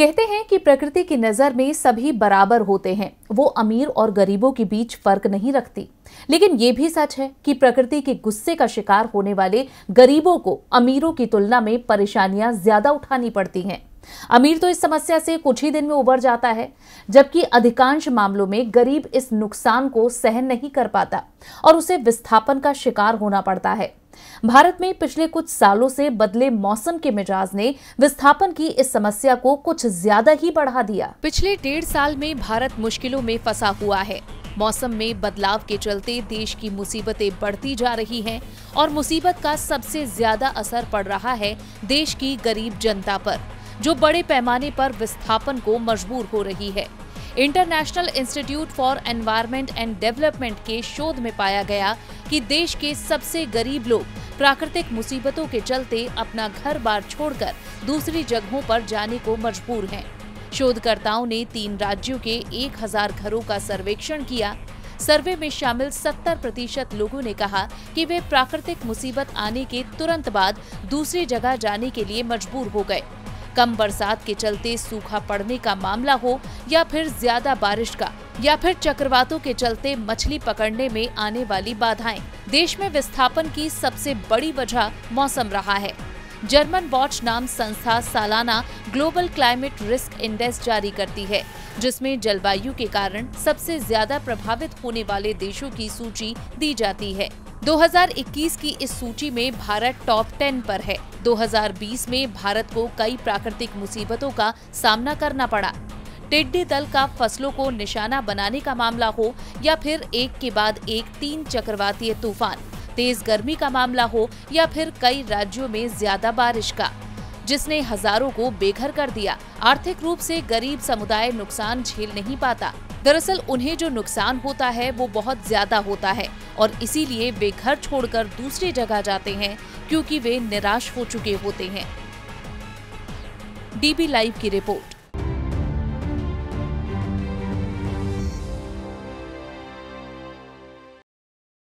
कहते हैं कि प्रकृति की नज़र में सभी बराबर होते हैं, वो अमीर और गरीबों के बीच फर्क नहीं रखती। लेकिन ये भी सच है कि प्रकृति के गुस्से का शिकार होने वाले गरीबों को अमीरों की तुलना में परेशानियां ज्यादा उठानी पड़ती हैं। अमीर तो इस समस्या से कुछ ही दिन में उबर जाता है, जबकि अधिकांश मामलों में गरीब इस नुकसान को सहन नहीं कर पाता और उसे विस्थापन का शिकार होना पड़ता है। भारत में पिछले कुछ सालों से बदले मौसम के मिजाज ने विस्थापन की इस समस्या को कुछ ज्यादा ही बढ़ा दिया। पिछले 1.5 साल में भारत मुश्किलों में फंसा हुआ है। मौसम में बदलाव के चलते देश की मुसीबतें बढ़ती जा रही हैं और मुसीबत का सबसे ज्यादा असर पड़ रहा है देश की गरीब जनता पर, जो बड़े पैमाने पर विस्थापन को मजबूर हो रही है। International institute for environment and development के शोध में पाया गया कि देश के सबसे गरीब लोग प्राकृतिक मुसीबतों के चलते अपना घर बार छोड़कर दूसरी जगहों पर जाने को मजबूर हैं। शोधकर्ताओं ने 3 राज्यों के 1000 घरों का सर्वेक्षण किया। सर्वे में शामिल 70% लोगों ने कहा कि वे प्राकृतिक मुसीबत आने के तुरंत बाद दूसरी जगह जाने के लिए मजबूर हो गए। कम बरसात के चलते सूखा पड़ने का मामला हो या फिर ज्यादा बारिश का, या फिर चक्रवातों के चलते मछली पकड़ने में आने वाली बाधाएं, देश में विस्थापन की सबसे बड़ी वजह मौसम रहा है। जर्मन वॉच नाम संस्था सालाना ग्लोबल क्लाइमेट रिस्क इंडेक्स जारी करती है, जिसमें जलवायु के कारण सबसे ज्यादा प्रभावित होने वाले देशों की सूची दी जाती है। 2021 की इस सूची में भारत टॉप 10 पर है। 2020 में भारत को कई प्राकृतिक मुसीबतों का सामना करना पड़ा। टिड्डी दल का फसलों को निशाना बनाने का मामला हो या फिर एक के बाद एक 3 चक्रवातीय तूफान, तेज गर्मी का मामला हो या फिर कई राज्यों में ज्यादा बारिश का, जिसने हजारों को बेघर कर दिया। आर्थिक रूप से गरीब समुदाय नुकसान झेल नहीं पाता। दरअसल उन्हें जो नुकसान होता है वो बहुत ज्यादा होता है और इसीलिए वे घर छोड़कर दूसरी जगह जाते हैं, क्योंकि वे निराश हो चुके होते हैं। डीबी लाइव की रिपोर्ट।